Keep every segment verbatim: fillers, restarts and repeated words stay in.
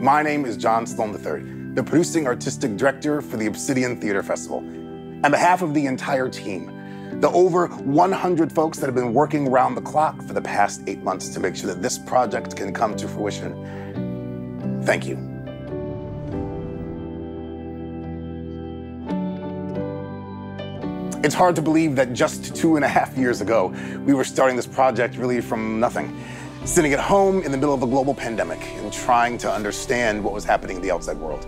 My name is John Sloan the third, the producing artistic director for the Obsidian Theatre Festival. On behalf of the entire team, the over one hundred folks that have been working around the clock for the past eight months to make sure that this project can come to fruition, thank you. It's hard to believe that just two and a half years ago, we were starting this project really from nothing, sitting at home in the middle of a global pandemic and trying to understand what was happening in the outside world,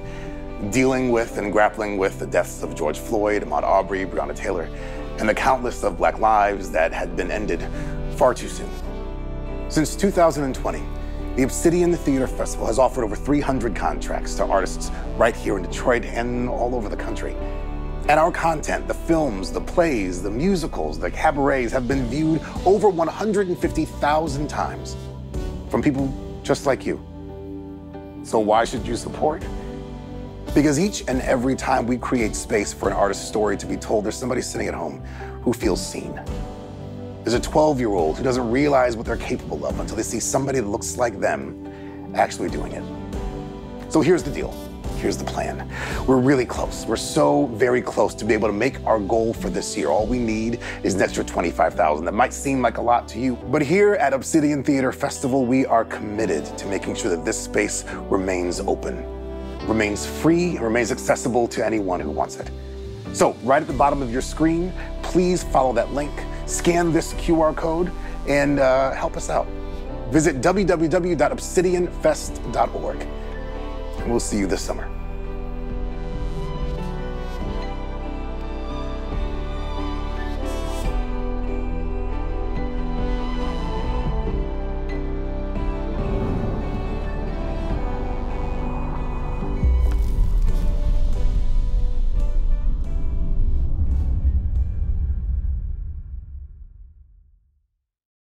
dealing with and grappling with the deaths of George Floyd, Ahmaud Arbery, Breonna Taylor, and the countless of Black lives that had been ended far too soon. Since two thousand twenty, the Obsidian Theatre Festival has offered over three hundred contracts to artists right here in Detroit and all over the country. And our content, the films, the plays, the musicals, the cabarets, have been viewed over one hundred fifty thousand times from people just like you. So why should you support? Because each and every time we create space for an artist's story to be told, there's somebody sitting at home who feels seen. There's a twelve-year-old who doesn't realize what they're capable of until they see somebody that looks like them actually doing it. So here's the deal. Here's the plan. We're really close. We're so very close to be able to make our goal for this year. All we need is an extra twenty-five thousand. That might seem like a lot to you, but here at Obsidian Theatre Festival, we are committed to making sure that this space remains open, remains free, remains accessible to anyone who wants it. So right at the bottom of your screen, please follow that link, scan this Q R code, and uh, help us out. Visit w w w dot obsidian fest dot org. We'll see you this summer.